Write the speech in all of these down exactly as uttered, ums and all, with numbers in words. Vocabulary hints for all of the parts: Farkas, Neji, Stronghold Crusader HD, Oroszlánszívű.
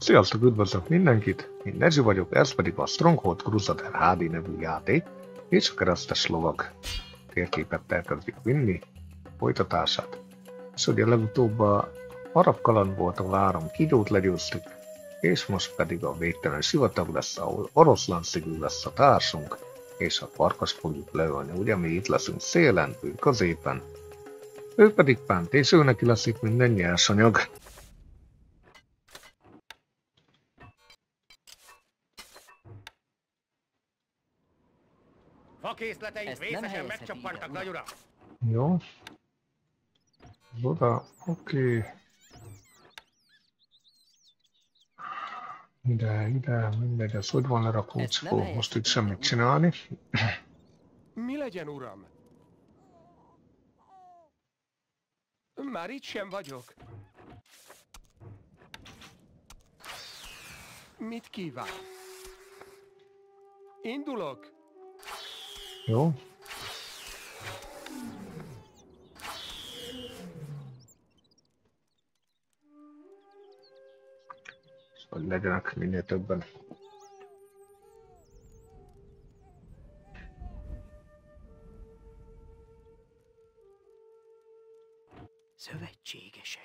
Sziasztok, üdvözlök mindenkit! Én Neji vagyok, ez pedig a Stronghold Crusader há dé nevű játék, és a keresztes lovag térképet tervezik vinni folytatását. És ugye legutóbb a arab kaland volt, ahol három kígyót legyőztük, és most pedig a végtelen sivatag lesz, ahol oroszlánszívű lesz a társunk, és a farkast fogjuk leölni, ugye mi itt leszünk szélen, ő középen, ő pedig pánt, és ő neki lesz itt minden nyersanyag. Fakészleteink vészesen megcsappartak nagyura. Jó. Oda, oké. Ide, ide, mindegy, ez hogy van lerakócskó, most itt semmit csinálni. Mi legyen, uram? Már itt sem vagyok. Mit kíván? Indulok. Jó. Hogy legyenek minél többen. Szövetségeseid.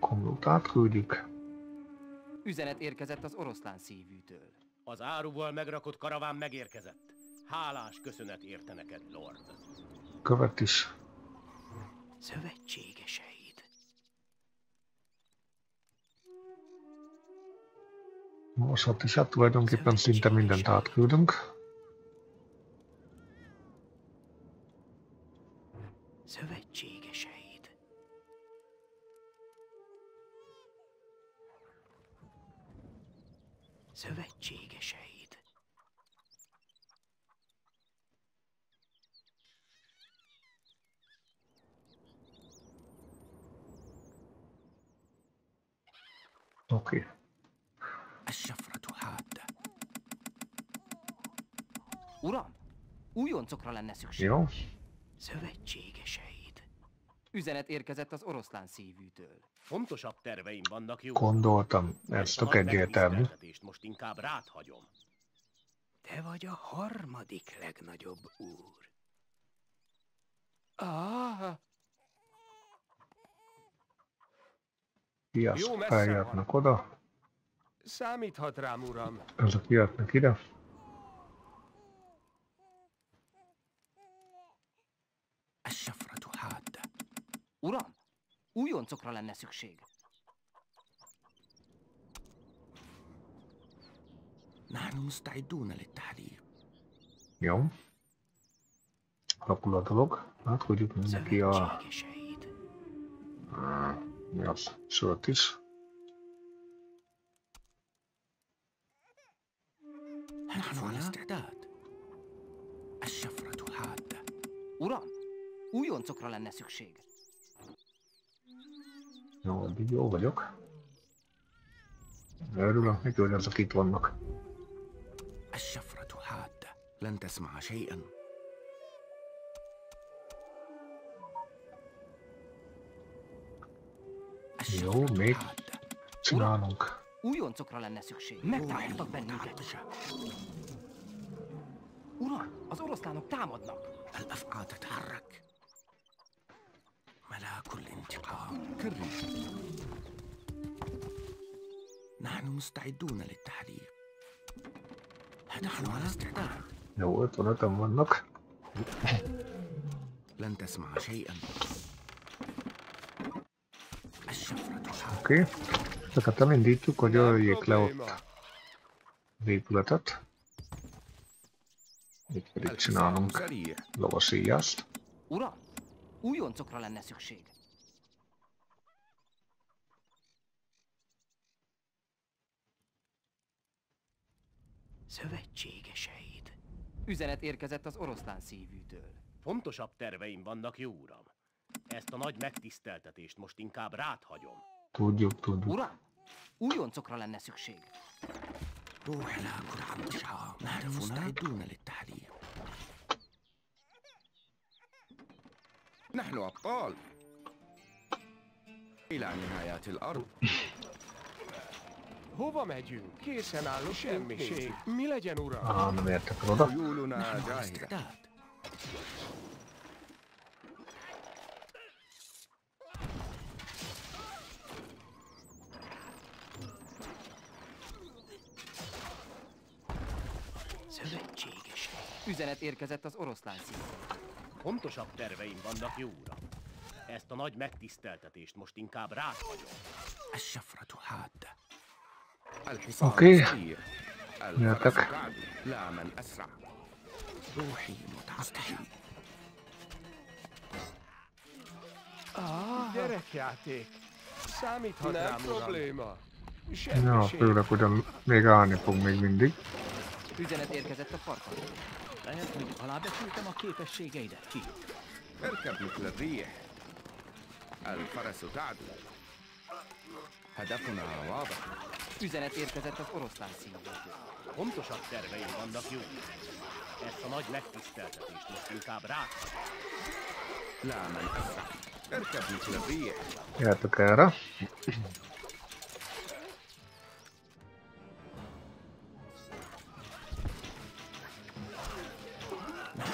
Komlót átküldjük. Üzenet érkezett az oroszlánszívűtől. Az áruval megrakott karaván megérkezett. Hálás köszönet érte neked, Lord. Követ is. Szövetségeseid. Most ott is hát tulajdonképpen szinte mindent átküldünk. Szövetségeseid. Szövetségeseid. Oké. Okay. Uram, újoncokra lenne szükség. Jó. Szövetségeseid. Üzenet érkezett az oroszlánszívűtől. Fontosabb terveim vannak, jó? Gondoltam, ez tök egyértelmű. Most inkább rád hagyom. Te vagy a harmadik legnagyobb úr. Ah. Piaszt feljárnak oda. Számíthat rám, uram. Ezek jöttnek ide. Uram, újoncokra lenne szükség. Jó. Alakul a dolog. Hát, hogy itt mindenki a... Mi az? Sört is. Uram, újoncokra lenne szükség. Jó, addig jó vagyok. Örülök neki, hogy azok itt vannak. Jó, még csinálunk. Újoncokra lenne szükség. Megtaláltak bennünket. Uram, az oroszlánok támadnak. Jó, ötvenöten vannak. Oké. Ezeket elindítjuk, hogy öljék le ott az épületet. Itt pedig csinálunk lovas íjást. Uram, újoncokra lenne szükség. Szövetségeseid. Üzenet érkezett az oroszlánszívűtől. Fontosabb terveim vannak, jó uram. Ezt a nagy megtiszteltetést most inkább rád hagyom. Tudjuk, tudjuk. Uram, újoncokra lenne szükség. Hova megyünk? Készen álló semmiség. Mi legyen, uram? Aha, nem értek oda. Szövetséges. Üzenet érkezett az Oroszlánszívűről. Pontosabb terveim vannak, jó uram. Ezt a nagy megtiszteltetést most inkább rád vagyok. Oké. Jöttek. Gyerekjáték. Számíthat rám, uram. Nem probléma. Ja, főleg ugyan még állni fog még mindig. Üzenet érkezett a parkon. Lehet, hogy alábecsültem a képességeidet ki. الفرس تعدو هدفنا واضح. Üzenet érkezett az Oroszlánszívűről. Pontosabb terveim vannak, jó. Ezt a nagy megtiszteltetést most inkább rá. Jártok erre.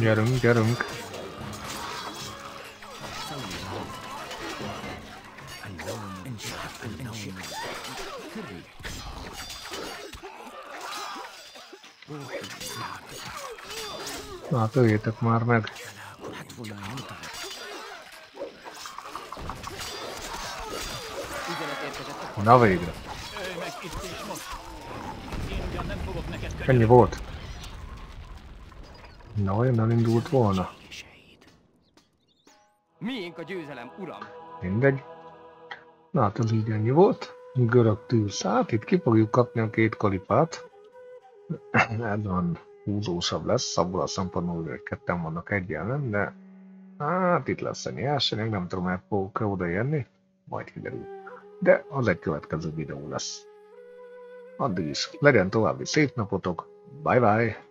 Gyerünk, gyerünk! Hát öljétek már meg! Na végre! Ennyi volt? Na, olyan elindult volna. Miénk a győzelem, uram! Mindegy. Na hát az így ennyi volt. Görög tűzszát. Itt ki fogjuk kapni a két kalipát. Ez van. Húzósabb lesz, abból a szempontból, hogy ketten vannak egy ellen, de hát itt lesz ennyi esemény, nem tudom, el fogok-e odaérni, majd kiderül. De az egy következő videó lesz. Addig is, legyen további szép napotok, bye bye!